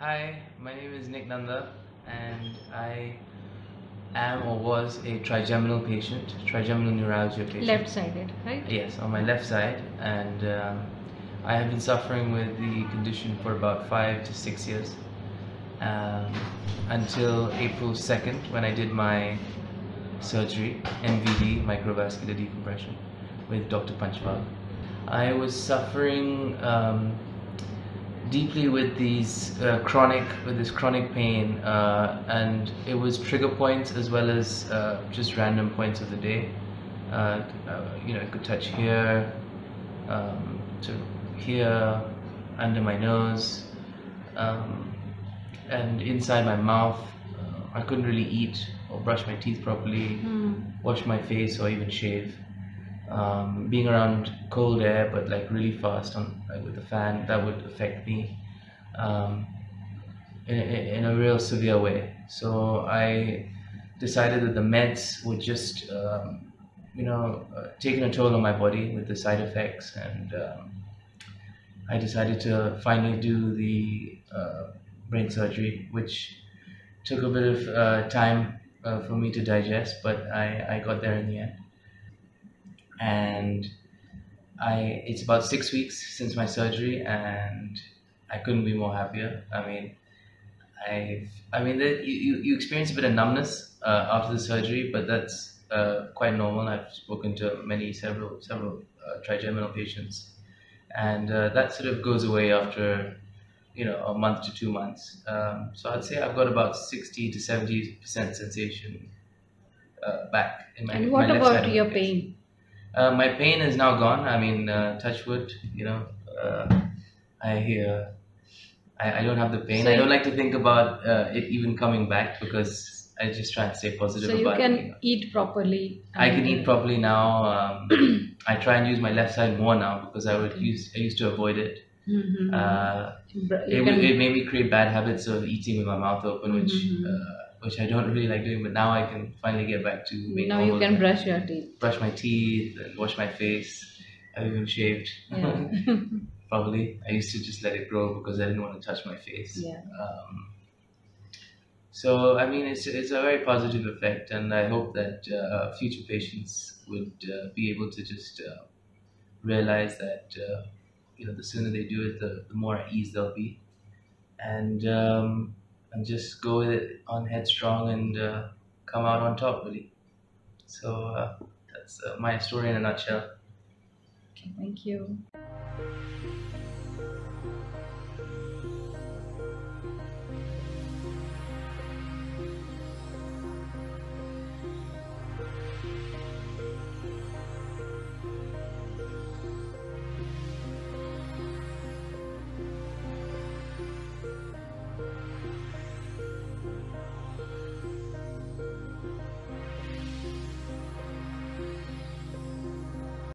Hi, my name is Nick Nanda and I am or was a trigeminal patient, trigeminal neuralgia patient. Left-sided, right? Yes, on my left side, and I have been suffering with the condition for about 5 to 6 years until April 2nd when I did my surgery, MVD, microvascular decompression, with Dr. Panchwagh. I was suffering deeply with these chronic pain, and it was trigger points as well as just random points of the day. You know, it could touch here, to here, under my nose, and inside my mouth. I couldn't really eat or brush my teeth properly, wash my face, or even shave. Being around cold air, but like really fast on with the fan, that would affect me in a real severe way. So I decided that the meds were just you know, taking a toll on my body with the side effects, and I decided to finally do the brain surgery, which took a bit of time for me to digest, but I got there in the end. And it's about 6 weeks since my surgery, and I couldn't be more happier. I mean, you experience a bit of numbness after the surgery, but that's quite normal. I've spoken to several trigeminal patients, and that sort of goes away after, you know, a month to 2 months. So I'd say I've got about 60 to 70% sensation back in my. And what about your pain? My pain is now gone. I mean, touch wood, you know, I don't have the pain. So I don't like to think about it even coming back, because I just try and stay positive about it. So you can eat properly. I can eat properly now. I try and use my left side more now, because I used to avoid it. Mm-hmm. It made me create bad habits of eating with my mouth open, which I don't really like doing, but now I can finally get back to being normal. Now you can brush your teeth. Brush my teeth and wash my face. I've even shaved. Yeah. Probably. I used to just let it grow because I didn't want to touch my face. Yeah. So, I mean, it's a very positive effect, and I hope that future patients would be able to just realize that, you know, the sooner they do it, the more at ease they'll be. And just go with it on headstrong and come out on top, really. So that's my story in a nutshell. Okay, thank you.